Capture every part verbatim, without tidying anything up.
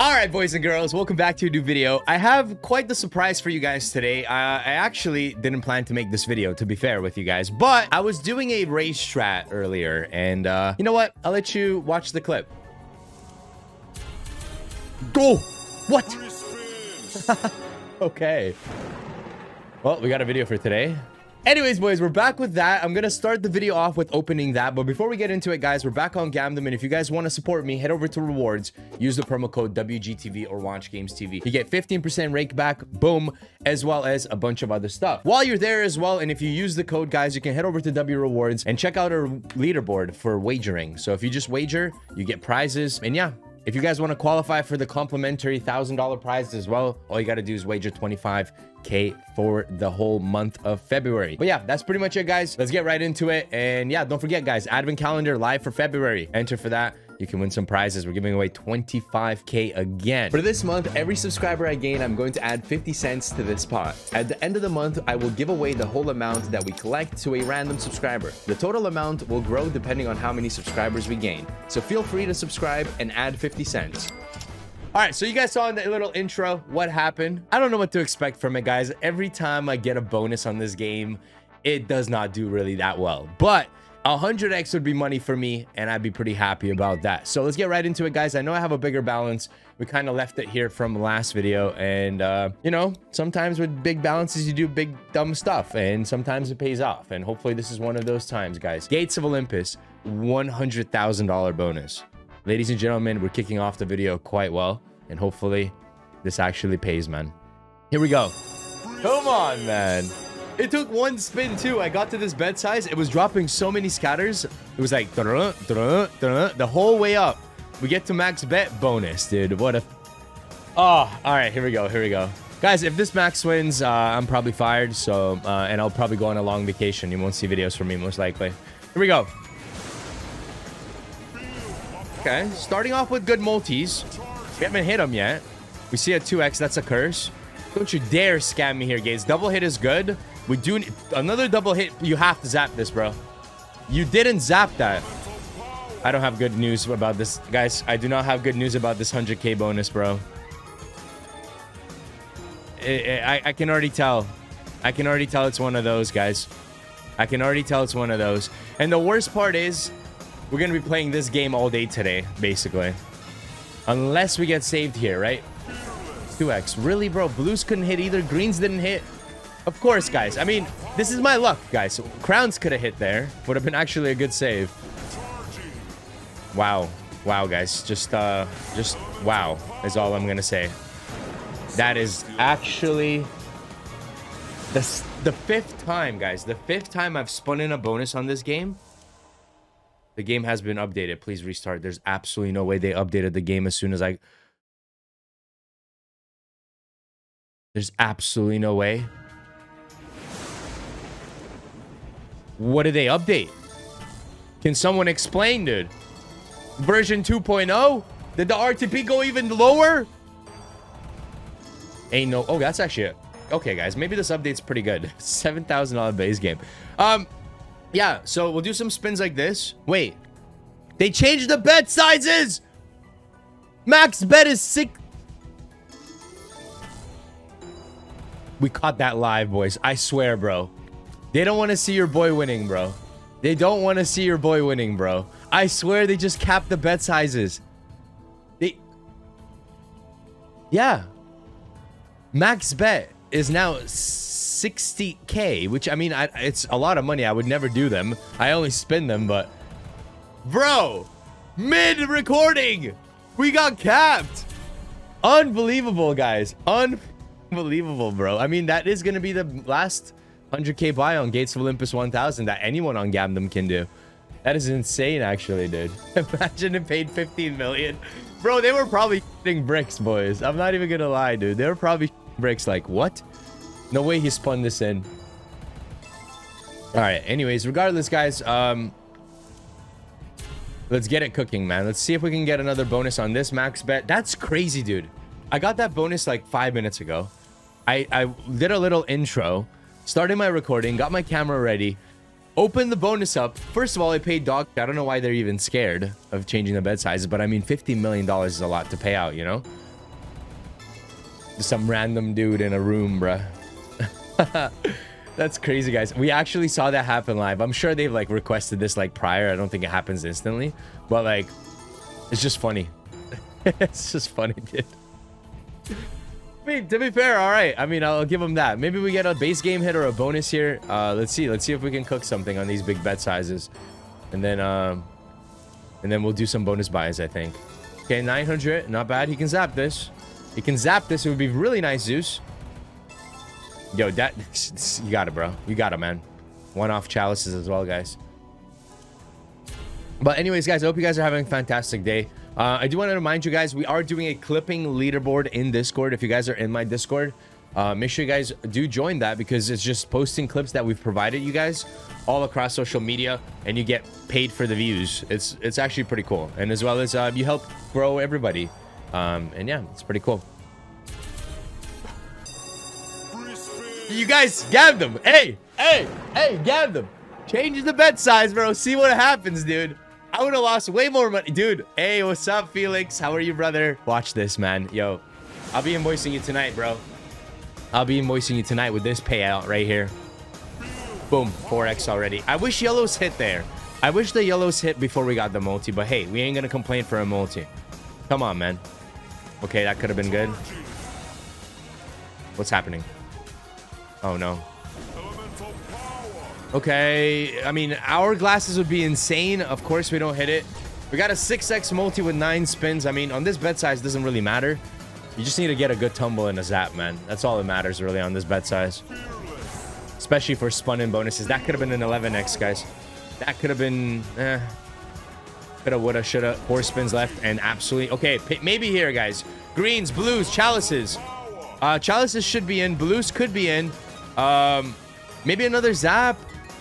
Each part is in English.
All right, boys and girls, welcome back to a new video. I have quite the surprise for you guys today. Uh, I actually didn't plan to make this video, to be fair with you guys, but I was doing a race strat earlier, and uh, you know what? I'll let you watch the clip. Go! What? Okay. Well, we got a video for today. Anyways, boys, we're back with that. I'm gonna start the video off with opening that, but before we get into it, guys, we're back on Gamdom, and if you guys want to support me, head over to rewards, use the promo code W G T V or Watch Games T V. You get fifteen percent rake back, boom, as well as a bunch of other stuff. While you're there as well, and if you use the code, guys, you can head over to W Rewards and check out our leaderboard for wagering. So if you just wager, you get prizes, and yeah. If you guys want to qualify for the complimentary one thousand dollar prize as well, all you got to do is wager twenty-five K for the whole month of February. But yeah, that's pretty much it, guys. Let's get right into it. And yeah, don't forget, guys, Advent Calendar live for February. Enter for that. You can win some prizes. We're giving away twenty-five K again. For this month, every subscriber I gain, I'm going to add fifty cents to this pot. At the end of the month, I will give away the whole amount that we collect to a random subscriber. The total amount will grow depending on how many subscribers we gain. So feel free to subscribe and add fifty cents. All right, so you guys saw in that little intro what happened. I don't know what to expect from it, guys. Every time I get a bonus on this game, it does not do really that well. But one hundred X would be money for me, and I'd be pretty happy about that. So let's get right into it, guys. I know I have a bigger balance. We kind of left it here from last video, and uh, you know, sometimes with big balances, you do big dumb stuff, and sometimes it pays off, and hopefully this is one of those times, guys. Gates of Olympus, one hundred thousand dollar bonus. Ladies and gentlemen, we're kicking off the video quite well, and hopefully this actually pays, man. Here we go. Come on, man. It took one spin, too. I got to this bed size. It was dropping so many scatters. It was like, dun, dun, dun, the whole way up. We get to max bet bonus, dude. What a... Oh, all right. Here we go. Here we go. Guys, if this max wins, uh, I'm probably fired. So, uh, and I'll probably go on a long vacation. You won't see videos from me, most likely. Here we go. Okay. Starting off with good multis. We haven't hit them yet. We see a two X. That's a curse. Don't you dare scam me here, Gates. Double hit is good. We do another double hit. You have to zap this, bro. You didn't zap that. I don't have good news about this. Guys, I do not have good news about this one hundred K bonus, bro. I, I, I can already tell. I can already tell it's one of those, guys. I can already tell it's one of those. And the worst part is, we're going to be playing this game all day today, basically. Unless we get saved here, right? two X. Really, bro? Blues couldn't hit either. Greens didn't hit. Of course, guys. I mean, this is my luck, guys. Crowns could have hit there. Would have been actually a good save. Wow. Wow, guys. Just, uh, just wow is all I'm going to say. That is actually the, the fifth time, guys. The fifth time I've spun in a bonus on this game. The game has been updated. Please restart. There's absolutely no way they updated the game as soon as I... There's absolutely no way. What did they update? Can someone explain, dude? Version two point oh? Did the R T P go even lower? Ain't no... Oh, that's actually it. Okay, guys. Maybe this update's pretty good. seven thousand dollar base game. Um, yeah, so we'll do some spins like this. Wait. They changed the bet sizes! Max bet is six... We caught that live, boys. I swear, bro. They don't want to see your boy winning, bro. They don't want to see your boy winning, bro. I swear they just capped the bet sizes. They... Yeah. Max bet is now sixty K, which, I mean, I, it's a lot of money. I would never do them. I only spin them, but... Bro! Mid-recording! We got capped! Unbelievable, guys. Unbelievable, bro. I mean, that is going to be the last... one hundred K buy on Gates of Olympus one thousand that anyone on Gamdom can do. That is insane, actually, dude. Imagine it paid fifteen million. Bro, they were probably shitting bricks, boys. I'm not even gonna lie, dude. They were probably shitting bricks. Like, what? No way he spun this in. All right. Anyways, regardless, guys, um, let's get it cooking, man. Let's see if we can get another bonus on this max bet. That's crazy, dude. I got that bonus like five minutes ago. I, I did a little intro. Started my recording, got my camera ready, opened the bonus up. First of all, I paid dog. I don't know why they're even scared of changing the bed sizes, but I mean, fifteen million dollars is a lot to pay out, you know? some random dude in a room, bruh. That's crazy, guys. We actually saw that happen live. I'm sure they've like requested this like prior. I don't think it happens instantly, but like, it's just funny. It's just funny, dude. I mean, to be fair, all right. I mean, I'll give them that. Maybe we get a base game hit or a bonus here. Uh, let's see. Let's see if we can cook something on these big bet sizes, and then um, and then we'll do some bonus buys, I think. Okay, nine hundred. Not bad. He can zap this. He can zap this. It would be really nice, Zeus. Yo, that you got it, bro. You got it, man. One-off chalices as well, guys. But anyways, guys, I hope you guys are having a fantastic day. Uh, I do want to remind you guys, we are doing a clipping leaderboard in Discord. If you guys are in my Discord, uh, make sure you guys do join that, because it's just posting clips that we've provided you guys all across social media, and you get paid for the views. It's it's actually pretty cool. And as well as uh, you help grow everybody. Um, and yeah, it's pretty cool. You guys, Gamdom, hey, hey, hey, Gamdom, change the bet size, bro. See what happens, dude. I would have lost way more money, dude. Hey, what's up, Felix? How are you, brother? Watch this, man. Yo, I'll be invoicing you tonight, bro. I'll be invoicing you tonight with this payout right here. Boom, four X already. I wish yellows hit there. I wish the yellows hit before we got the multi, but hey, we ain't gonna complain for a multi. Come on, man. Okay, that could have been good. What's happening? Oh, no. Okay, I mean, hourglasses would be insane. Of course, we don't hit it. We got a six X multi with nine spins. I mean, on this bet size, doesn't really matter. You just need to get a good tumble and a zap, man. That's all that matters, really, on this bet size. Especially for spun and bonuses. That could have been an eleven X, guys. That could have been... Eh. Coulda, woulda, shoulda. Four spins left and absolutely... Okay, maybe here, guys. Greens, blues, chalices. Uh, chalices should be in. Blues could be in. Um, maybe another zap.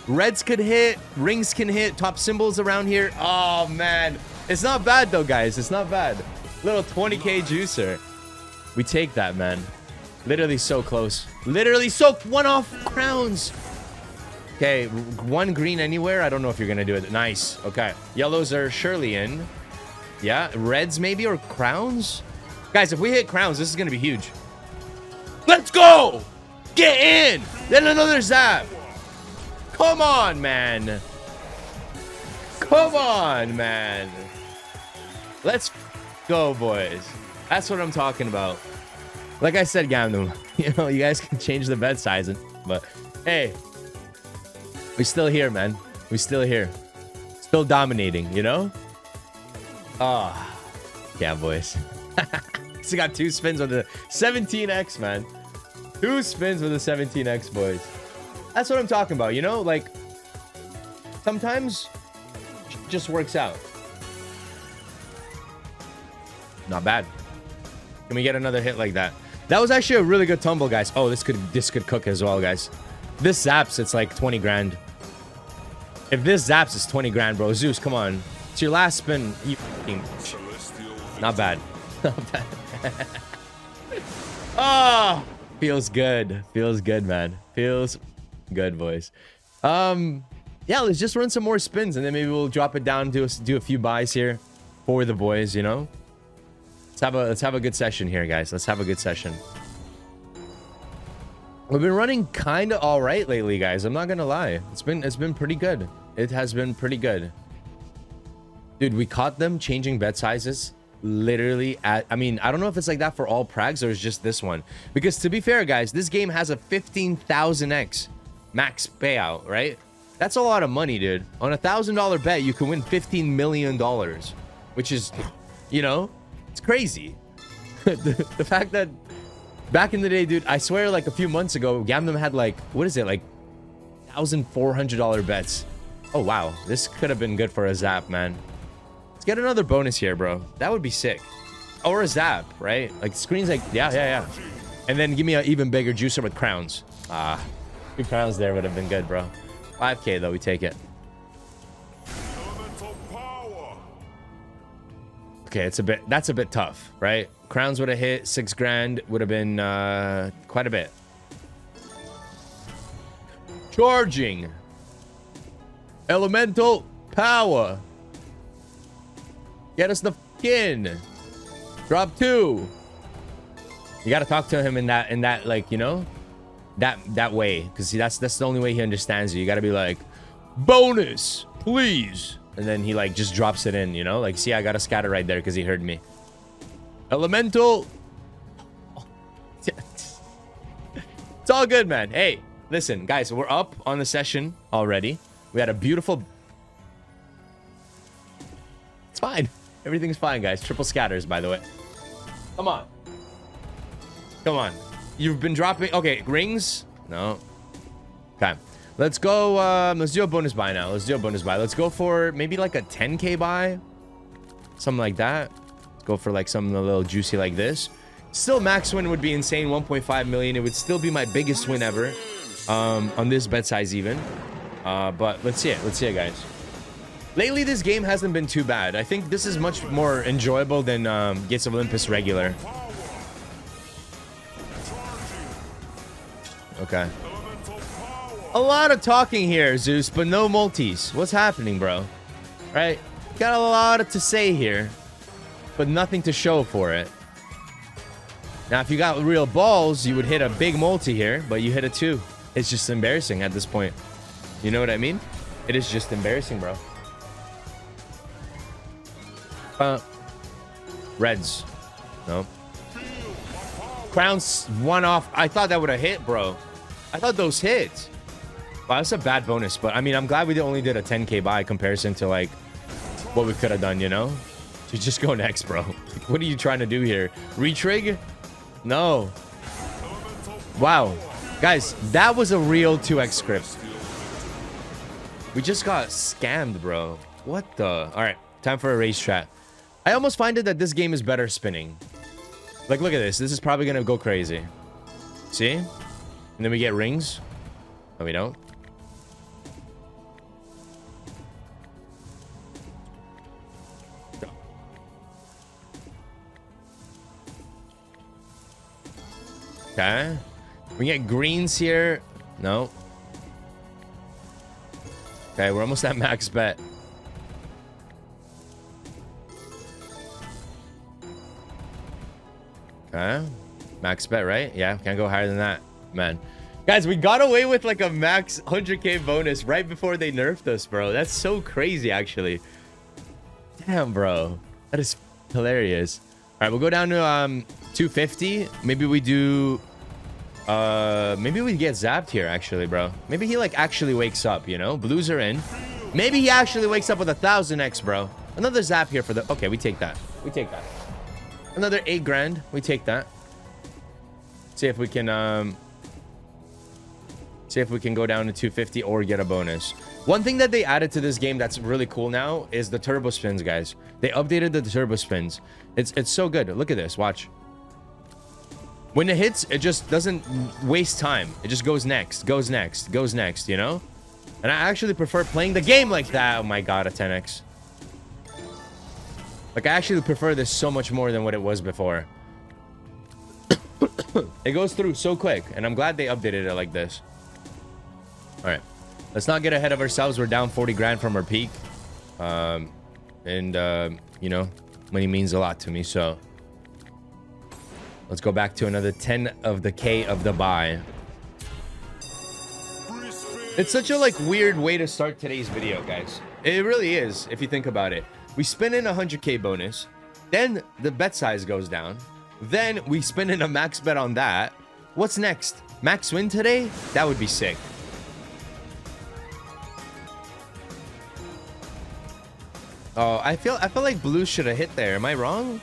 Reds could hit. Rings can hit. Top symbols around here. Oh, man. It's not bad, though, guys. It's not bad. Little twenty K juicer. We take that, man. Literally so close. Literally so... One off crowns. Okay. One green anywhere. I don't know if you're going to do it. Nice. Okay. Yellows are surely in. Yeah. Reds maybe or crowns? Guys, if we hit crowns, this is going to be huge. Let's go! Get in! Then another zap! Come on, man! Come on, man! Let's go, boys. That's what I'm talking about. Like I said, Gamdom, you know, you guys can change the bed size, but hey, we're still here, man. We're still here. Still dominating, you know? Oh, yeah, boys. So got two spins with the seventeen X, man. Two spins with the seventeen X, boys. That's what I'm talking about, you know? Like, sometimes it just works out. Not bad. Can we get another hit like that? That was actually a really good tumble, guys. Oh, this could this could cook as well, guys. This zaps, it's like twenty grand. If this zaps, it's twenty grand, bro. Zeus, come on. It's your last spin. You fucking... Not bad. Not bad. Oh! Feels good. Feels good, man. Feels good, boys. Um, yeah, let's just run some more spins, and then maybe we'll drop it down, do a, do a few buys here for the boys, you know? Let's have a let's have a good session here, guys. Let's have a good session. We've been running kind of all right lately, guys. I'm not gonna lie. It's been it's been pretty good. It has been pretty good. Dude, we caught them changing bet sizes. Literally at I mean, I don't know if it's like that for all prags or it's just this one, because to be fair, guys, this game has a fifteen thousand X max payout, right? That's a lot of money, dude. On a thousand dollar bet, you can win fifteen million dollars, which is, you know, it's crazy. the, the fact that back in the day, dude, I swear, like a few months ago, Gamdom had like, what is it, like one thousand four hundred dollar bets. Oh wow, this could have been good for a zap, man. Get another bonus here, bro. That would be sick. Or a zap, right? Like, screens like... Yeah, yeah, yeah. And then give me an even bigger juicer with crowns. Ah. Two crowns there would have been good, bro. five K, though. We take it. Okay, it's a bit... That's a bit tough, right? Crowns would have hit. Six grand would have been uh, quite a bit. Charging. Elemental power. Get us the f***ing. Drop two. You got to talk to him in that, in that, like, you know, that, that way. Because that's, that's the only way he understands you. You got to be like, bonus, please. And then he, like, just drops it in, you know? Like, see, I got a scatter right there because he heard me. Elemental. It's all good, man. Hey, listen, guys, we're up on the session already. We had a beautiful... It's fine. Everything's fine, guys. Triple scatters, by the way. Come on. Come on. You've been dropping... Okay, rings? No. Okay. Let's go... Um, let's do a bonus buy now. Let's do a bonus buy. Let's go for maybe like a ten K buy. Something like that. Let's go for like something a little juicy like this. Still, max win would be insane. one point five million. It would still be my biggest win ever. Um, on this bet size even. Uh, but let's see it. Let's see it, guys. Lately, this game hasn't been too bad. I think this is much more enjoyable than um, Gates of Olympus regular. Okay. A lot of talking here, Zeus, but no multis. What's happening, bro? Right? Got a lot to say here, but nothing to show for it. Now, if you got real balls, you would hit a big multi here, but you hit a two. It's just embarrassing at this point. You know what I mean? It is just embarrassing, bro. Uh, Reds. No. Crowns one off. I thought that would have hit, bro. I thought those hit. Wow, that's a bad bonus. But, I mean, I'm glad we only did a ten K buy comparison to, like, what we could have done, you know? So just go next, bro. Like, what are you trying to do here? Retrig? No. Wow. Guys, that was a real two X script. We just got scammed, bro. What the? All right. Time for a race chat. I almost find it that this game is better spinning. Like, look at this. This is probably going to go crazy. See? And then we get rings. No, we don't. Okay. We get greens here. No. Okay, we're almost at max bet. Okay. Max bet, right? Yeah, can't go higher than that, man. Guys, we got away with like a max one hundred K bonus right before they nerfed us, bro. That's so crazy, actually. Damn, bro. That is hilarious. All right, we'll go down to um two fifty. Maybe we do... Uh, maybe we get zapped here, actually, bro. Maybe he like actually wakes up, you know? Blues are in. Maybe he actually wakes up with a one thousand X, bro. Another zap here for the... Okay, we take that. We take that. Another eight grand. We take that. See if we can... um. See if we can go down to two fifty or get a bonus. One thing that they added to this game that's really cool now is the turbo spins, guys. They updated the turbo spins. It's it's so good. Look at this. Watch. When it hits, it just doesn't waste time. It just goes next, goes next, goes next, you know? And I actually prefer playing the game like that. Oh my god, a ten X. Like, I actually prefer this so much more than what it was before. It goes through so quick, and I'm glad they updated it like this. All right, let's not get ahead of ourselves. We're down forty grand from our peak. Um, and, uh, you know, money means a lot to me. So let's go back to another ten of the K of the buy. It's such a like weird way to start today's video, guys. It really is. If you think about it, we spin in a one hundred K bonus. Then the bet size goes down. Then we spin in a max bet on that. What's next? Max win today? That would be sick. Oh, I feel I feel like blue should have hit there. Am I wrong?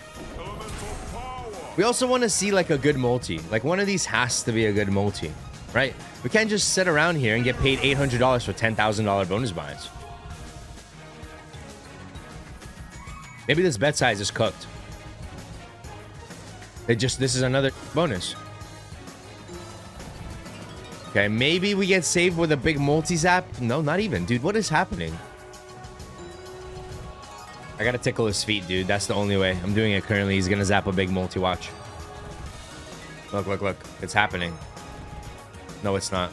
We also want to see like a good multi. Like one of these has to be a good multi, right? We can't just sit around here and get paid eight hundred dollars for ten thousand dollar bonus buys. Maybe this bet size is cooked. It just this is another bonus. Okay, maybe we get saved with a big multi zap. No, not even, dude. What is happening? I gotta tickle his feet, dude. That's the only way. I'm doing it currently. He's gonna zap a big multi-watch. Look, look, look. It's happening. No, it's not.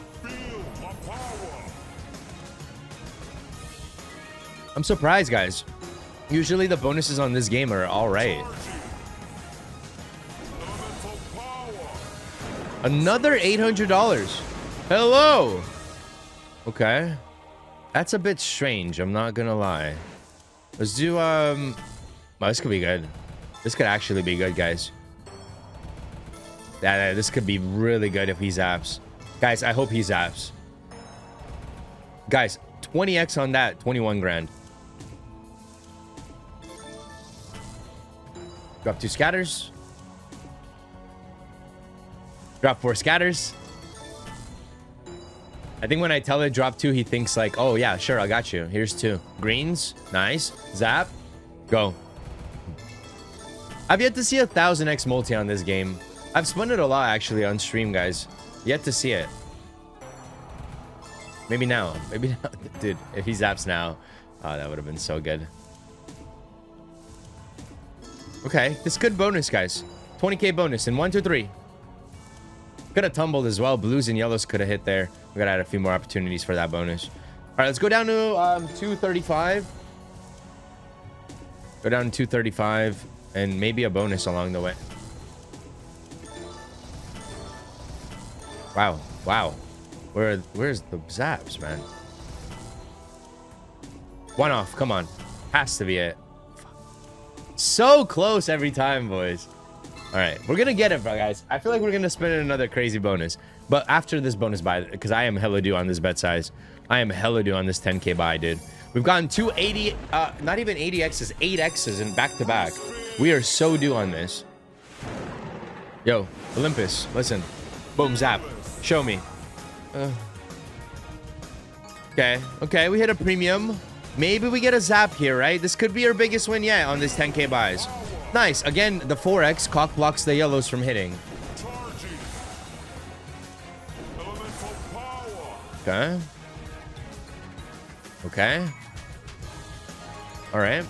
I'm surprised, guys. Usually the bonuses on this game are alright. Another eight hundred dollars. Hello. Okay. That's a bit strange, I'm not gonna lie. Let's do, um... Oh, this could be good. This could actually be good, guys. Yeah, this could be really good if he zaps. Guys, I hope he zaps. Guys, twenty X on that, twenty-one grand. Drop two scatters. Drop four scatters. I think when I tell it drop two, he thinks like, oh yeah, sure, I got you. Here's two. Greens. Nice. Zap. Go. I've yet to see a one thousand X multi on this game. I've spun it a lot actually on stream, guys. Yet to see it. Maybe now. Maybe now. Dude, if he zaps now, oh, that would have been so good. Okay, this good bonus, guys. twenty K bonus in one, two, three. Could have tumbled as well. Blues and yellows could have hit there. We gotta add a few more opportunities for that bonus. All right, let's go down to um, two thirty-five. Go down to two thirty-five and maybe a bonus along the way. Wow, wow. Where, where's the zaps, man? One off, come on. Has to be it. So close every time, boys. All right, we're gonna get it, bro, guys. I feel like we're gonna spin another crazy bonus, but after this bonus buy, because I am hella due on this bet size. I am hella due on this ten K buy, dude. We've gotten two eighty, uh, not even eighty X's, eight X's in back to back. We are so due on this. Yo, Olympus, listen. Boom, zap. Show me. Uh, okay, okay, we hit a premium. Maybe we get a zap here, right? This could be our biggest win yet on this ten K buys. Nice. Again, the four X cock blocks the yellows from hitting. Okay. Okay. All right.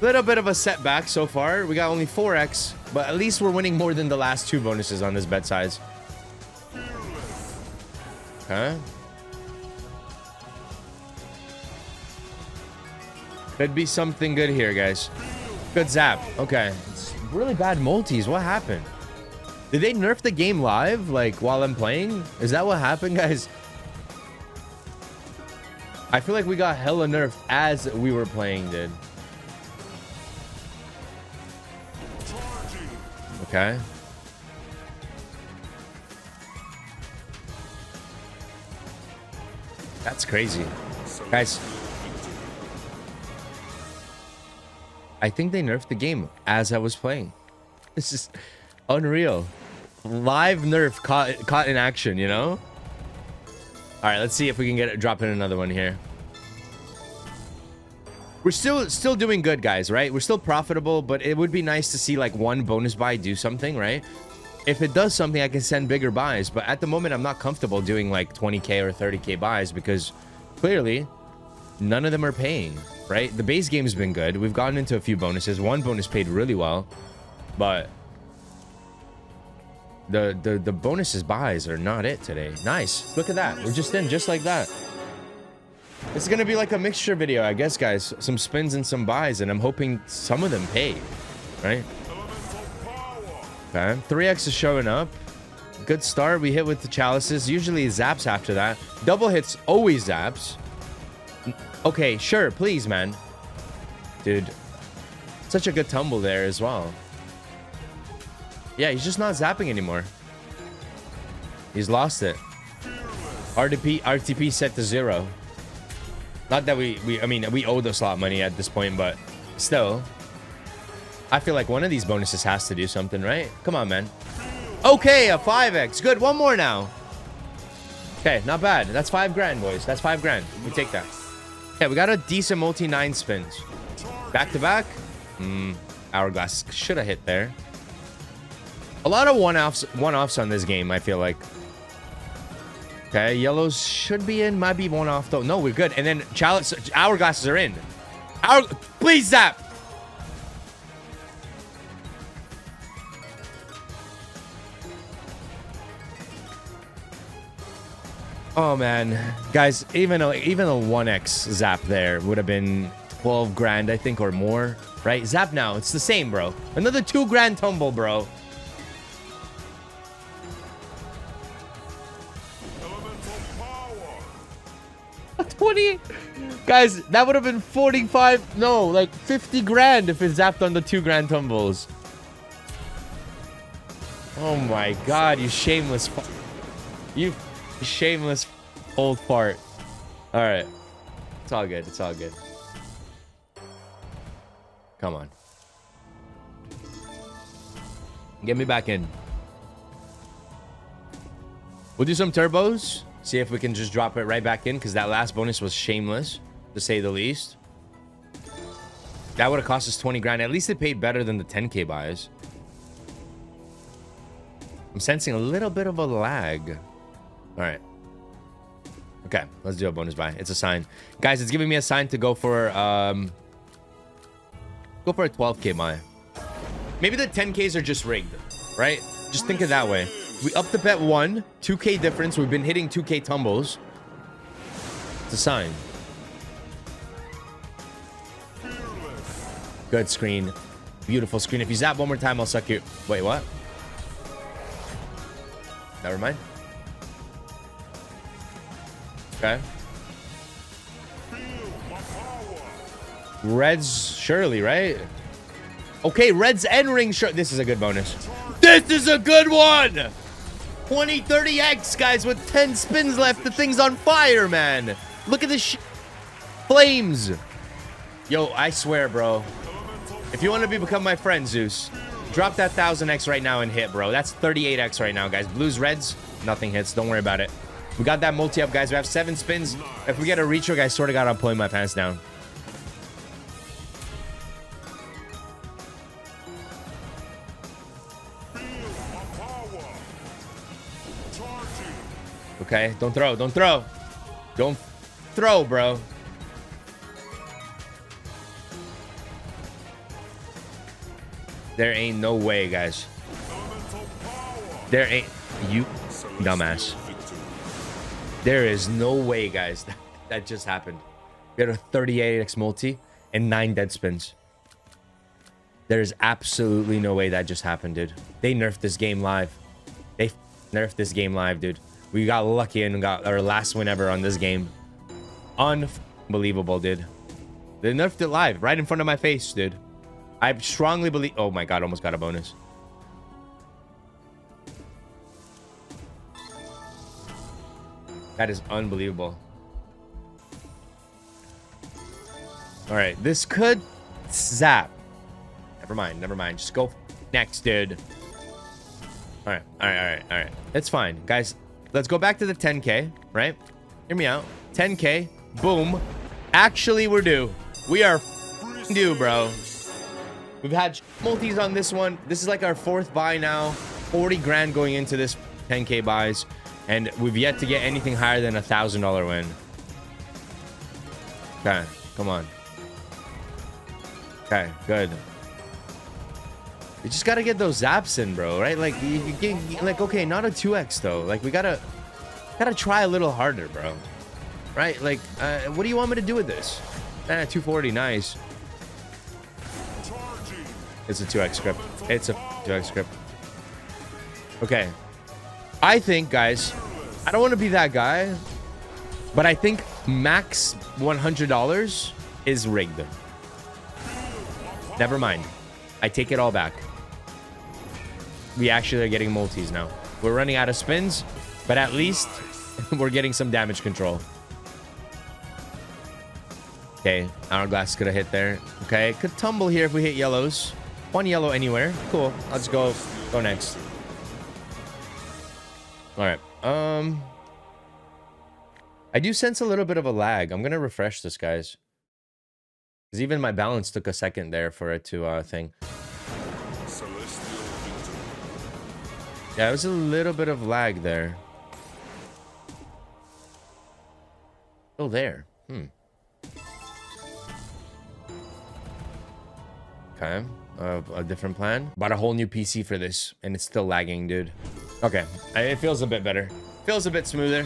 Little bit of a setback so far. We got only four X, but at least we're winning more than the last two bonuses on this bet size. Okay. Could be something good here, guys. Good zap. Okay. It's really bad multis. What happened? Did they nerf the game live, like, while I'm playing? Is that what happened, guys? I feel like we got hella nerfed as we were playing, dude. Okay. That's crazy. Guys. I think they nerfed the game as I was playing. This is unreal. Live nerf caught, caught in action, you know? All right, let's see if we can get it, drop in another one here. We're still still doing good, guys, right? We're still profitable, but it would be nice to see like one bonus buy do something, right? If it does something, I can send bigger buys, but at the moment, I'm not comfortable doing like twenty K or thirty K buys because clearly none of them are paying. Right, the base game's been good. We've gotten into a few bonuses. One bonus paid really well, but the the the bonuses buys are not it today. Nice, look at that. We're just in, just like that. It's gonna be like a mixture video, I guess, guys. Some spins and some buys, and I'm hoping some of them pay. Right? Okay, three X is showing up. Good start. We hit with the chalices. Usually zaps after that. Double hits always zaps. Okay, sure, please, man. Dude, such a good tumble there as well. Yeah, he's just not zapping anymore. He's lost it. R T P, R T P set to zero. Not that we, we, I mean, we owe the slot money at this point, but still. I feel like one of these bonuses has to do something, right? Come on, man. Okay, a five X. Good, one more now. Okay, not bad. That's five grand, boys. That's five grand. We take that. Yeah, we got a decent multi nine spins. Back to back. Mm, hourglass should have hit there. A lot of one-offs one-offs on this game, I feel like. Okay, yellows should be in. Might be one-off, though. No, we're good. And then chalice, hourglasses are in. Hour, please zap. Oh man, guys, even a, even a one X zap there would have been twelve grand, I think, or more, right? Zap now, it's the same, bro. Another two grand tumble, bro. many? Guys, that would have been forty-five, no, like fifty grand if it zapped on the two grand tumbles. Oh my god, you shameless fart. You shameless old fart. Alright. It's all good, it's all good. Come on. Get me back in. We'll do some turbos. See if we can just drop it right back in, because that last bonus was shameless, to say the least. That would have cost us twenty grand. At least it paid better than the ten K buys. I'm sensing a little bit of a lag. All right. Okay, let's do a bonus buy. It's a sign. Guys, it's giving me a sign to go for um go for a twelve K buy. Maybe the ten Ks are just rigged, right? Just think of it that way. We upped the bet one, two K difference. We've been hitting two K tumbles. It's a sign. Good screen. Beautiful screen. If you zap one more time, I'll suck you. Wait, what? Never mind. Okay. Reds, surely, right? Okay, reds and ring shirt. This is a good bonus. This is a good one! twenty, thirty X, guys, with ten spins left. The thing's on fire, man. Look at this sh... Flames. Yo, I swear, bro. If you want to be become my friend, Zeus, drop that one thousand X right now and hit, bro. That's thirty-eight X right now, guys. Blues, reds, nothing hits. Don't worry about it. We got that multi up, guys. We have seven spins. If we get a retro, guys, sort of got, I'm pulling my pants down. Okay, don't throw, don't throw. Don't throw, bro. There ain't no way, guys. There ain't... You dumbass. There is no way, guys. That, that just happened. We had a thirty-eight X multi and nine dead spins. There is absolutely no way that just happened, dude. They nerfed this game live. They nerfed this game live, dude. We got lucky and got our last win ever on this game. Unbelievable, dude. They nerfed it live right in front of my face, dude. I strongly believe... Oh my god, almost got a bonus. That is unbelievable. Alright, this could zap. Never mind, never mind. Just go next, dude. Alright, alright, alright, alright. It's fine. Guys, let's go back to the ten K, right? Hear me out. ten K. Boom. Actually, we're due. We are due, bro. We've had multis on this one. This is like our fourth buy now. forty grand going into this ten K buys. And we've yet to get anything higher than a one thousand dollar win. Okay. Come on. Okay. Good. You just gotta get those zaps in, bro, right? Like, you, you get, like, okay, not a two X, though. Like, we gotta gotta try a little harder, bro. Right? Like, uh, what do you want me to do with this? Eh, two forty, nice. It's a two X script. It's a two X script. Okay. I think, guys, I don't want to be that guy, but I think max one hundred dollars is rigged. Never mind. I take it all back. We actually are getting multis now. We're running out of spins, but at least we're getting some damage control. Okay, hourglass could have hit there. Okay, it could tumble here if we hit yellows. One yellow anywhere. Cool. I'll just go go next. All right. Um, I do sense a little bit of a lag. I'm gonna refresh this, guys. Because even my balance took a second there for it to uh, thing. Yeah, it was a little bit of lag there. Still there. Hmm. Okay. Uh, a different plan. Bought a whole new P C for this, and it's still lagging, dude. Okay. It feels a bit better. Feels a bit smoother.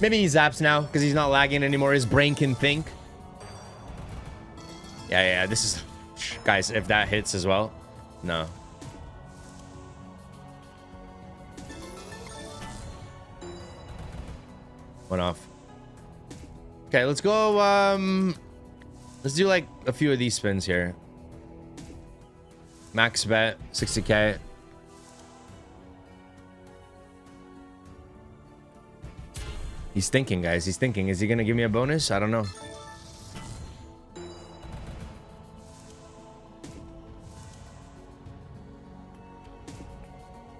Maybe he zaps now, because he's not lagging anymore. His brain can think. Yeah, yeah, this is... Guys, if that hits as well... No. One off. Okay, let's go. Um, let's do like a few of these spins here. Max bet, sixty K. He's thinking, guys. He's thinking. Is he going to give me a bonus? I don't know.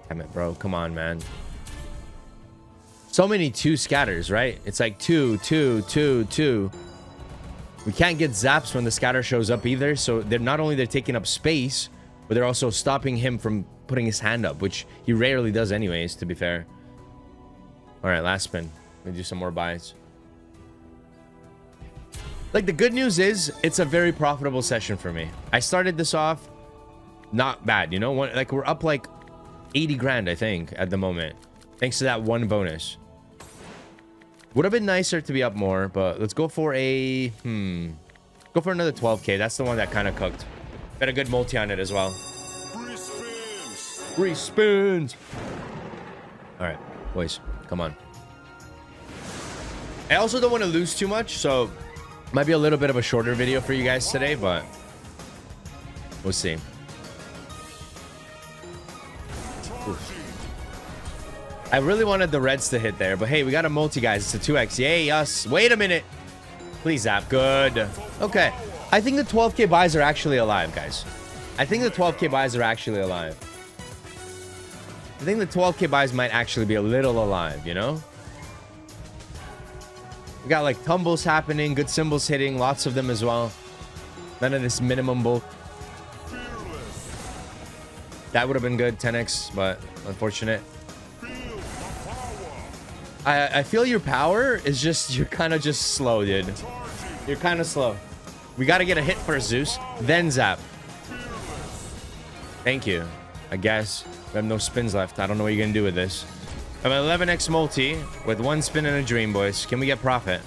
Damn it, bro. Come on, man. So many two scatters, right? It's like two, two, two, two. We can't get zaps when the scatter shows up either. So they're not only they're taking up space, but they're also stopping him from putting his hand up, which he rarely does anyways, to be fair. All right, last spin. Let me do some more buys. Like, the good news is it's a very profitable session for me. I started this off not bad, you know? One, like, we're up like eighty grand, I think, at the moment. Thanks to that one bonus. Would have been nicer to be up more, but let's go for a hmm go for another twelve K. That's the one that kind of cooked. Got a good multi on it as well. Free spins. Free spins. All right, boys, come on. I also don't want to lose too much, so might be a little bit of a shorter video for you guys today, but we'll see. Oof. I really wanted the reds to hit there, but hey, we got a multi, guys. It's a two X. Yay, us. Wait a minute. Please zap. Good. Okay. I think the twelve K buys are actually alive, guys. I think the twelve K buys are actually alive. I think the twelve K buys might actually be a little alive, you know? We got like tumbles happening, good symbols hitting, lots of them as well. None of this minimum bulk. That would have been good, ten X, but unfortunate. I, I feel your power is just, you're kind of just slow, dude. You're kind of slow. We got to get a hit first, Zeus, then zap. Thank you, I guess. We have no spins left. I don't know what you're going to do with this. I'm an eleven X multi with one spin and a dream, boys. Can we get profit?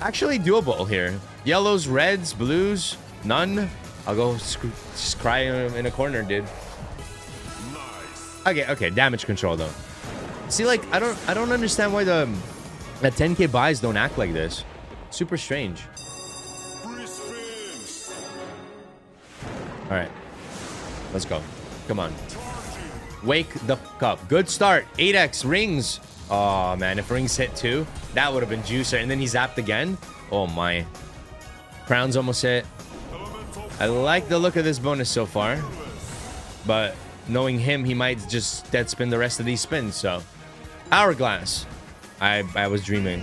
Actually doable here. Yellows, reds, blues, none. I'll go just cry in a corner, dude. Okay, okay. Damage control though. See, like I don't, I don't understand why the the ten K buys don't act like this. Super strange. All right, let's go. Come on. Wake the f up. Good start. eight X rings. Oh man, if rings hit two, that would have been juicer. And then he zapped again. Oh my. Crowns almost hit. I like the look of this bonus so far, but knowing him, he might just dead spin the rest of these spins. So hourglass. I I was dreaming.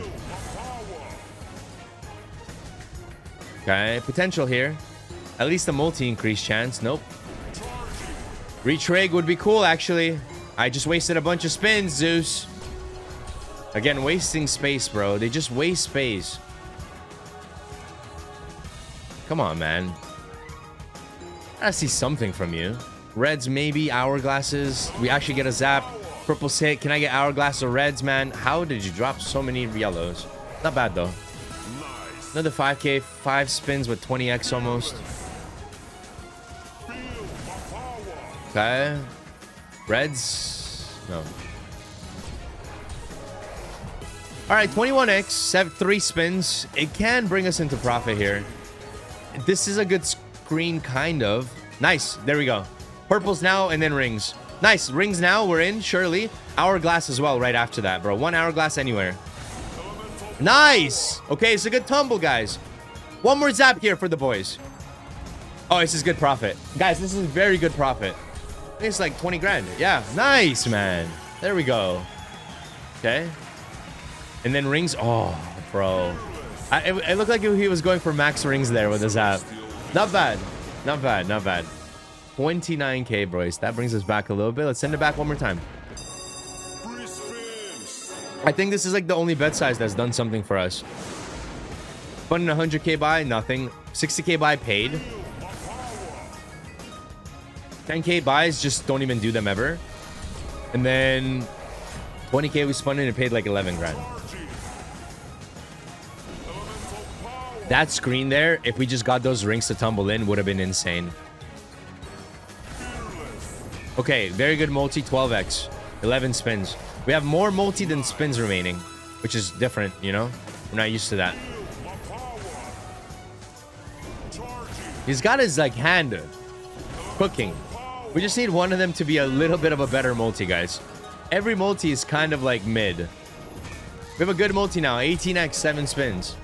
Okay, potential here. At least a multi increase chance. Nope. Retrig would be cool, actually. I just wasted a bunch of spins, Zeus. Again, wasting space, bro. They just waste space. Come on, man. I see something from you. Reds, maybe. Hourglasses. We actually get a zap. Purple's hit. Can I get hourglass or reds, man? How did you drop so many yellows? Not bad, though. Another five K. Five spins with twenty X almost. Okay. Reds. No. All right. twenty-one X. Seven, three spins. It can bring us into profit here. This is a good screen, kind of. Nice. There we go. Purples now and then rings. Nice. Rings now. We're in, surely. Hourglass as well right after that, bro. One hourglass anywhere. Nice. Okay. It's a good tumble, guys. One more zap here for the boys. Oh, this is good profit. Guys, this is very good profit. It's like twenty grand. Yeah, nice, man. There we go. Okay, and then rings. Oh, bro, I, it, it looked like he was going for max rings there with his app. Not bad, not bad, not bad. Twenty-nine K, boys. That brings us back a little bit. Let's send it back one more time. I think this is like the only bet size that's done something for us. Fun. One hundred K buy, nothing. Sixty K buy paid. Ten K buys, just don't even do them ever. And then twenty K we spun in and paid like eleven grand. That screen there, if we just got those rings to tumble in, would have been insane. Okay, very good multi. Twelve X, eleven spins. We have more multi than spins remaining, which is different, you know. I'm not used to that. He's got his, like, hand cooking. We just need one of them to be a little bit of a better multi, guys. Every multi is kind of, like, mid. We have a good multi now. eighteen x, seven spins.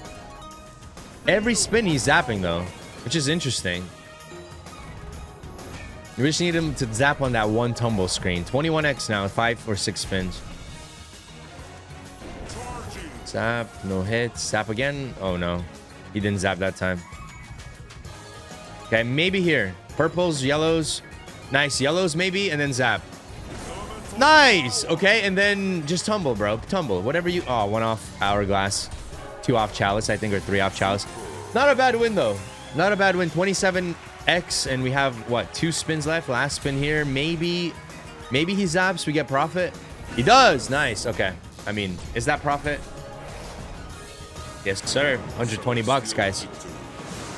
Every spin he's zapping, though, which is interesting. We just need him to zap on that one tumble screen. twenty-one x now, five or six spins. Zap, no hits. Zap again. Oh, no. He didn't zap that time. Okay, maybe here. Purples, yellows. Nice. Yellows, maybe, and then zap. Nice! Okay, and then just tumble, bro. Tumble. Whatever you... Oh, one off hourglass. Two off chalice, I think, or three off chalice. Not a bad win, though. Not a bad win. twenty-seven x, and we have, what, two spins left? Last spin here. Maybe... Maybe he zaps. We get profit. He does! Nice. Okay. I mean, is that profit? Yes, sir. one hundred twenty bucks, guys.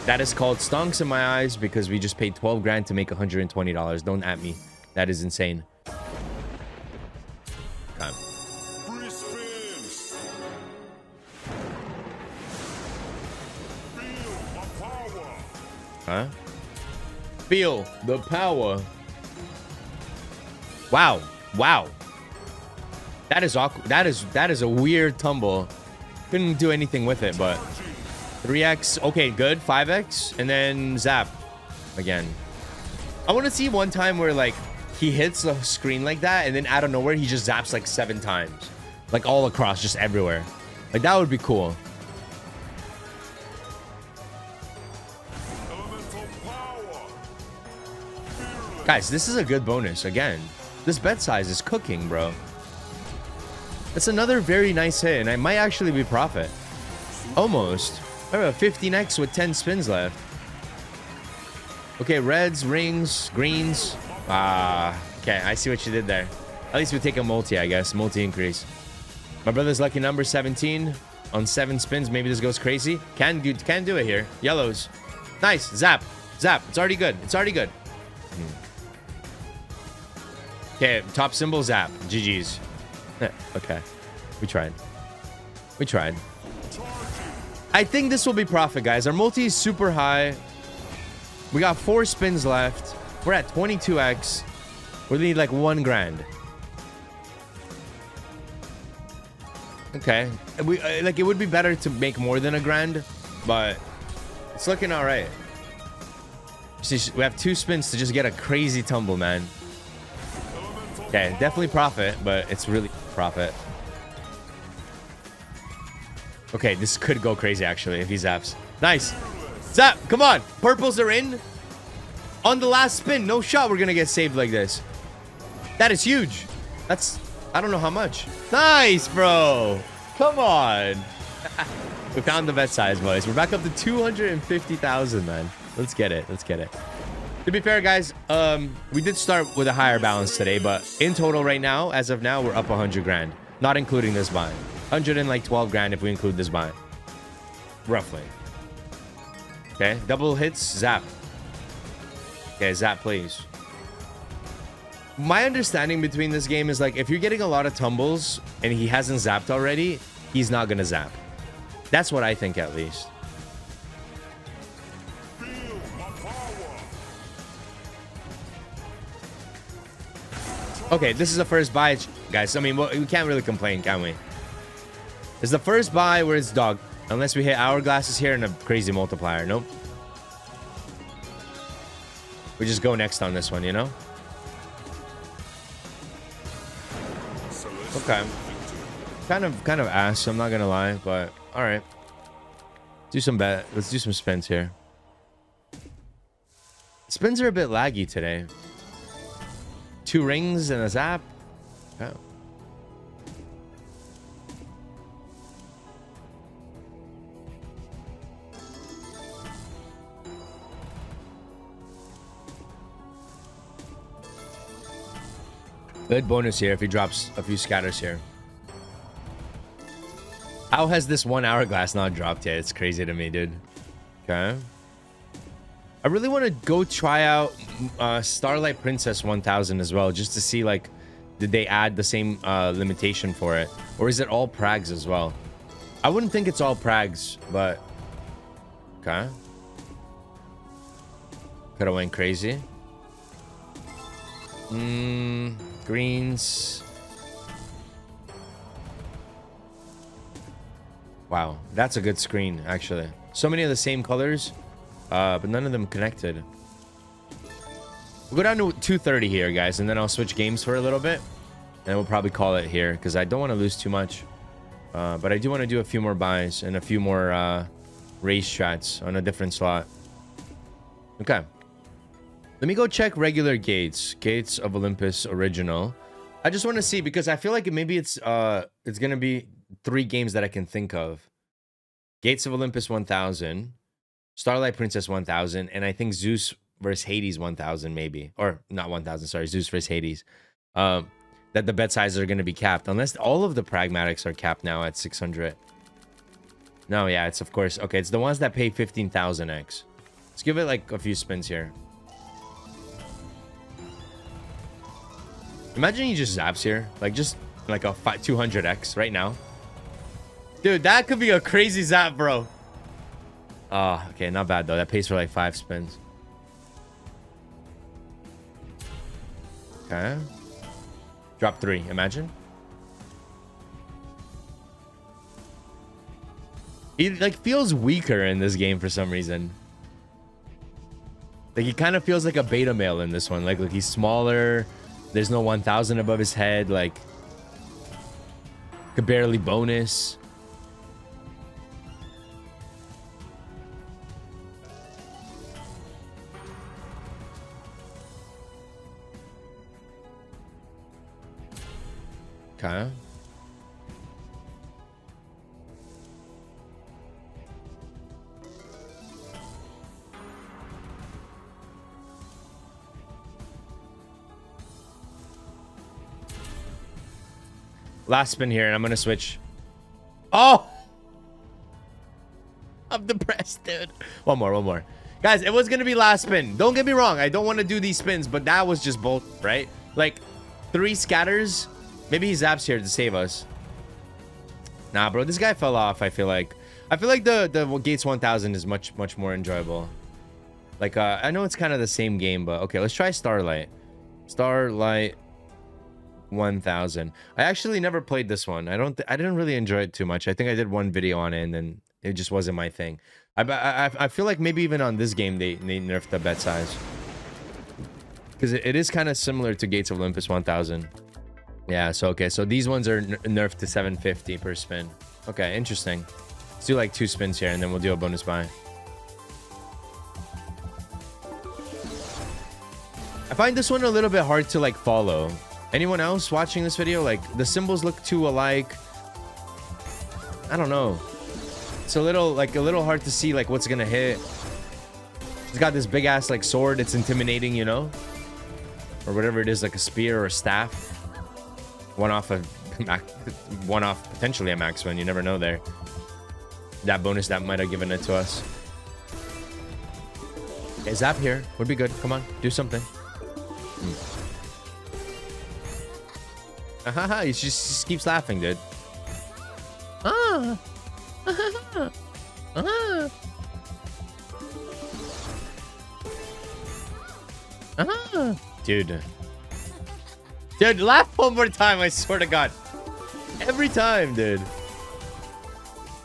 That is called stonks in my eyes because we just paid twelve grand to make one hundred twenty dollars. Don't at me. That is insane. Time. Huh? Feel the power. Wow. Wow. That is awkward. That is, that is a weird tumble. Couldn't do anything with it, but... three x, okay, good. five x, and then zap again. I want to see one time where, like, he hits the screen like that, and then out of nowhere, he just zaps, like, seven times. Like, all across, just everywhere. Like, that would be cool. Guys, this is a good bonus, again. This bet size is cooking, bro. That's another very nice hit, and I might actually be profit. Almost. I have a fifteen x with ten spins left. Okay, reds, rings, greens. Ah, okay, I see what you did there. At least we take a multi, I guess. Multi increase. My brother's lucky number seventeen on seven spins. Maybe this goes crazy. Can do, can do it here. Yellows. Nice. Zap. Zap. It's already good. It's already good. Hmm. Okay, top symbol zap. G G's. Okay, we tried. We tried. I think this will be profit, guys. Our multi is super high. We got four spins left. We're at twenty-two x. We need like one grand. Okay. We, like, it would be better to make more than a grand, but it's looking all right. We have two spins to just get a crazy tumble, man. Okay, definitely profit, but it's really profit. Okay, this could go crazy, actually, if he zaps. Nice. Zap. Come on. Purples are in. On the last spin. No shot we're going to get saved like this. That is huge. That's... I don't know how much. Nice, bro. Come on. We found the bet size, boys. We're back up to two hundred fifty thousand, man. Let's get it. Let's get it. To be fair, guys, um, we did start with a higher balance today, but in total right now, as of now, we're up one hundred grand. Not including this buy. one hundred twelve grand if we include this buy, roughly. Okay, double hits, zap. Okay, zap, please. My understanding between this game is, like, if you're getting a lot of tumbles and he hasn't zapped already, he's not gonna zap. That's what I think, at least. Okay, this is the first buy, guys. I mean, we can't really complain, can we? It's the first buy where it's dog. Unless we hit hourglasses here and a crazy multiplier. Nope. We just go next on this one, you know? Okay. Kind of kind of ass, I'm not gonna lie, but alright. Do some bet. Let's do some spins here. Spins are a bit laggy today. Two rings and a zap. Oh. Good bonus here if he drops a few scatters here. How has this one hourglass not dropped yet? It's crazy to me, dude. Okay. I really want to go try out uh, Starlight Princess one thousand as well, just to see, like, did they add the same uh, limitation for it? Or is it all prags as well? I wouldn't think it's all prags, but okay. Could have went crazy. Mmm, greens. Wow, that's a good screen, actually. So many of the same colors, uh, but none of them connected. We'll go down to two thirty here, guys, and then I'll switch games for a little bit. And we'll probably call it here, because I don't want to lose too much. Uh, but I do want to do a few more buys and a few more uh, race shots on a different slot. Okay. Let me go check regular Gates. Gates of Olympus Original. I just want to see, because I feel like maybe it's uh, it's going to be three games that I can think of. Gates of Olympus one thousand. Starlight Princess one thousand. And I think Zeus versus Hades one thousand, maybe. Or, not one thousand, sorry. Zeus versus Hades. Um... That the bet sizes are going to be capped. Unless all of the pragmatics are capped now at six hundred. No, yeah, it's of course. Okay, it's the ones that pay fifteen thousand X. Let's give it like a few spins here. Imagine he just zaps here. Like just like a two hundred X right now. Dude, that could be a crazy zap, bro. Oh, okay, not bad though. That pays for like five spins. Okay. Drop three, imagine. He like feels weaker in this game for some reason. Like he kind of feels like a beta male in this one. Like look, he's smaller. There's no one thousand above his head. Like could barely bonus. Okay. Last spin here, and I'm gonna switch. Oh, I'm depressed, dude. One more, one more, guys. It was gonna be last spin. Don't get me wrong. I don't want to do these spins, but that was just both, right? Like three scatters. Maybe he zaps here to save us. Nah, bro, this guy fell off, I feel like. I feel like the, the Gates one thousand is much, much more enjoyable. Like, uh, I know it's kind of the same game, but... Okay, let's try Starlight. Starlight one thousand. I actually never played this one. I don't. Th I didn't really enjoy it too much. I think I did one video on it, and then it just wasn't my thing. I, I, I feel like maybe even on this game, they, they nerfed the bet size. Because it, it is kind of similar to Gates of Olympus one thousand. Yeah, so okay, so these ones are nerfed to seven fifty per spin. Okay, interesting. Let's do like two spins here, and then we'll do a bonus buy. I find this one a little bit hard to like follow. Anyone else watching this video? Like the symbols look too alike. I don't know. It's a little like a little hard to see like what's gonna hit. It's got this big ass like sword. It's intimidating, you know, or whatever it is, like a spear or a staff. One off a one off potentially a max win. You never know there. That bonus that might have given it to us. Okay, zap here would be good. Come on, do something. Mm. Ahaha, he just, just keeps laughing, dude. Ah. Ah. Ah. Ah. Dude. Dude, laugh one more time, I swear to God. Every time, dude.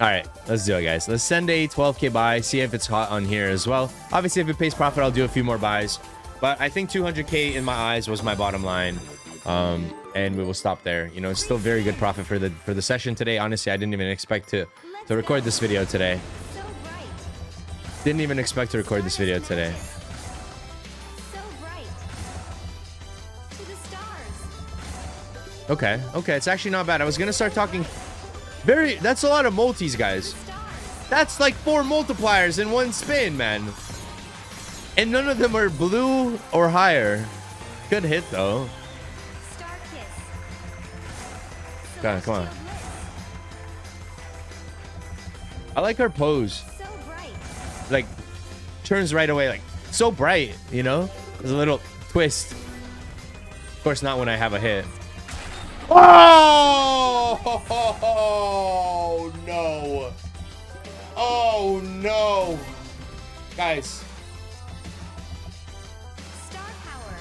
Alright, let's do it, guys. Let's send a twelve K buy, see if it's hot on here as well. Obviously, if it pays profit, I'll do a few more buys. But I think two hundred K in my eyes was my bottom line. Um, and we will stop there. You know, it's still very good profit for the for the session today. Honestly, I didn't even expect to, to record this video today. Didn't even expect to record this video today. Okay, okay, it's actually not bad. I was gonna start talking very... That's a lot of multis, guys. That's like four multipliers in one spin, man. And none of them are blue or higher. Good hit, though. Come on, come on. I like her pose. Like, turns right away, like, so bright, you know? There's a little twist. Of course, not when I have a hit. Oh, no no. Guys. Star power.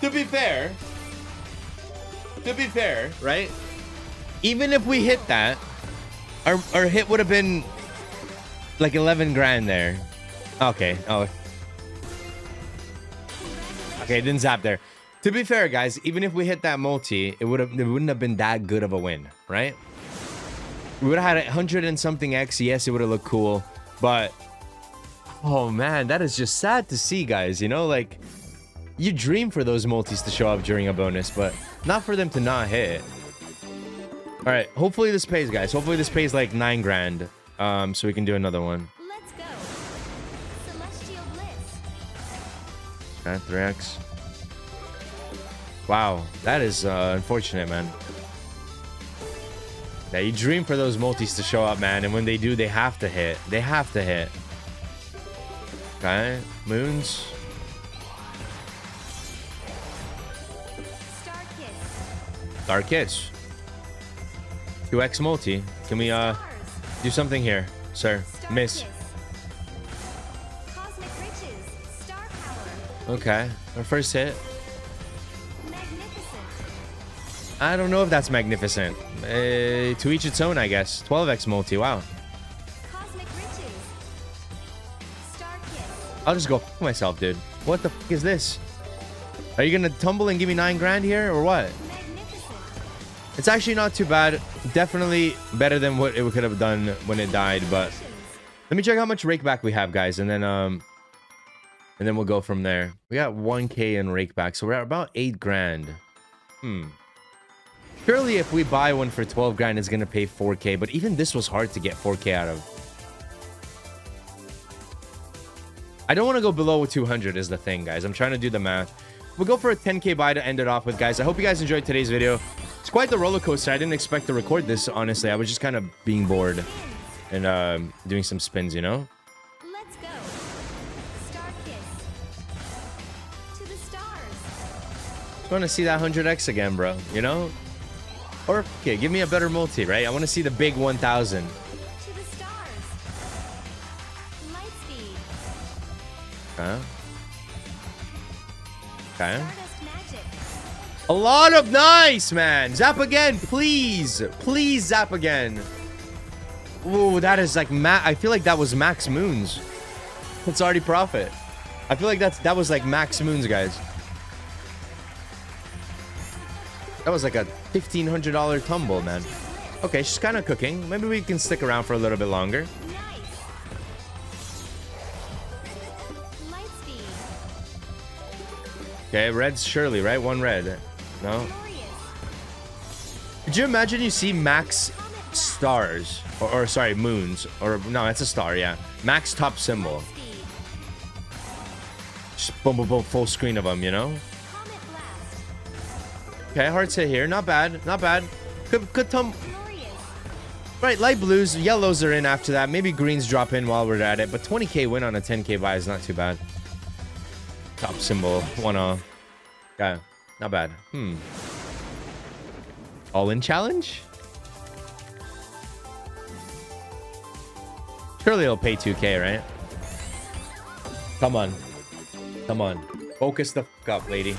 To be fair, to be fair, right? Even if we hit that, our, our hit would have been like eleven grand there. Okay. Oh. Okay, didn't zap there. To be fair, guys, even if we hit that multi, it would have it wouldn't have been that good of a win, right? We would have had a hundred and something X. Yes, it would have looked cool, but oh man, that is just sad to see, guys. You know, like you dream for those multis to show up during a bonus, but not for them to not hit. All right, hopefully this pays, guys. Hopefully this pays like nine grand, um, so we can do another one. Let's go. Celestial bliss. Got three X. Wow, that is uh, unfortunate, man. Yeah, you dream for those multis to show up, man, and when they do, they have to hit. They have to hit. Okay, moons. Star kiss. Star kiss. two X multi. Can we uh do something here, sir? Star miss. Kiss. Cosmic riches. Star power. Okay, our first hit. I don't know if that's magnificent. Uh, to each its own, I guess. twelve X multi, wow. Cosmic riches. Star kiss. I'll just go f myself, dude. What the f is this? Are you gonna tumble and give me nine grand here, or what? Magnificent. It's actually not too bad. Definitely better than what it could have done when it died, but... Let me check how much rakeback we have, guys, and then, um... and then we'll go from there. We got one K in rakeback, so we're at about eight grand. Hmm. Surely if we buy one for twelve grand, it's going to pay four K, but even this was hard to get four K out of. I don't want to go below two hundred is the thing, guys. I'm trying to do the math. We'll go for a ten K buy to end it off with, guys. I hope you guys enjoyed today's video. It's quite the roller coaster. I didn't expect to record this, honestly. I was just kind of being bored and uh, doing some spins, you know? Let's go. Star kiss. To the stars. I want to see that one hundred X again, bro, you know? Or, okay, give me a better multi, right? I want to see the big one thousand. To the stars. Light speed. Huh? Okay. Stardust magic. A lot of nice, man. Zap again, please. Please zap again. Ooh, that is like ma- I feel like that was max moons. That's already profit. I feel like that's that was like max moons, guys. That was like a fifteen hundred dollar tumble, man. Okay, she's kind of cooking. Maybe we can stick around for a little bit longer. Okay, red's surely, right? One red. No? Could you imagine you see max stars? Or, or sorry, moons. Or no, that's a star, yeah. Max top symbol. Just boom, boom, boom, full screen of them, you know? Okay, hearts hit here. Not bad. Not bad. Could, could tum... Right, light blues. Yellows are in after that. Maybe greens drop in while we're at it. But twenty K win on a ten K buy is not too bad. Top symbol. one oh. Yeah, not bad. Hmm. All-in challenge? Surely it'll pay two K, right? Come on. Come on. Focus the f*** up, lady.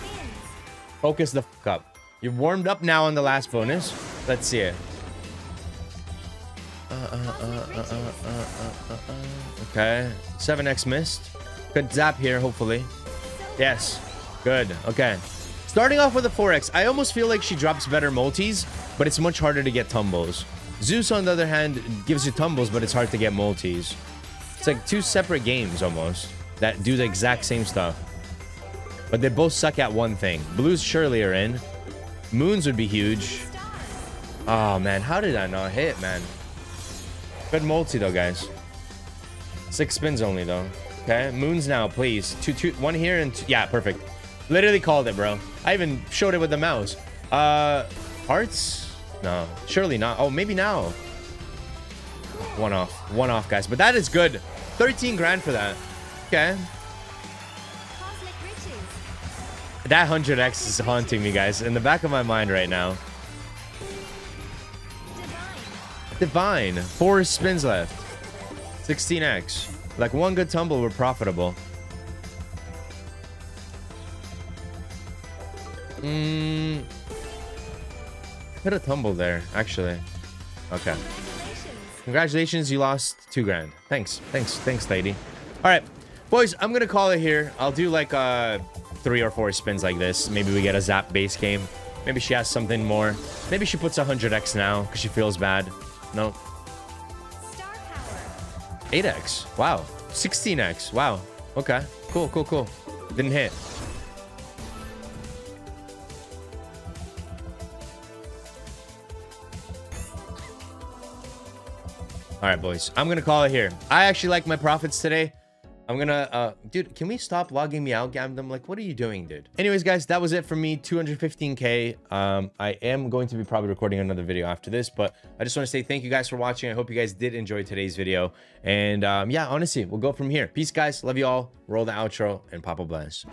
Focus the f*** up. You've warmed up now on the last bonus. Let's see it. Uh, uh, uh, uh, uh, uh, uh, uh. Okay. seven X missed. Good zap here, hopefully. Yes. Good. Okay. Starting off with a four X. I almost feel like she drops better multis, but it's much harder to get tumbles. Zeus, on the other hand, gives you tumbles, but it's hard to get multis. It's like two separate games almost that do the exact same stuff. But they both suck at one thing. Blues surely are in. Moons would be huge. Oh, man. How did I not hit, man? Good multi, though, guys. Six spins only, though. Okay. Moons now, please. Two, two, one here and two. Yeah, perfect. Literally called it, bro. I even showed it with the mouse. Uh, hearts? No. Surely not. Oh, maybe now. One off. One off, guys. But that is good. thirteen grand for that. Okay. That one hundred X is haunting me, guys, in the back of my mind right now. Divine. Divine. Four spins left. sixteen X. Like one good tumble, we're profitable. Mmm. Hit a tumble there, actually. Okay. Congratulations, you lost two grand. Thanks, thanks, thanks, lady. All right, boys, I'm gonna call it here. I'll do like uh, three or four spins like this. Maybe we get a Zap base game. Maybe she has something more. Maybe she puts one hundred X now because she feels bad. No. eight X. Wow. sixteen X. Wow. Okay. Cool, cool, cool. Didn't hit. All right, boys, I'm gonna call it here. I actually like my profits today. I'm gonna uh dude, can we stop logging me out, Gamdom? Like, what are you doing, dude? Anyways, guys, that was it for me. Two hundred fifteen K. um I am going to be probably recording another video after this, but I just want to say thank you guys for watching. I hope you guys did enjoy today's video, and um yeah, honestly, we'll go from here. Peace, guys. Love you all. Roll the outro and Papa bless.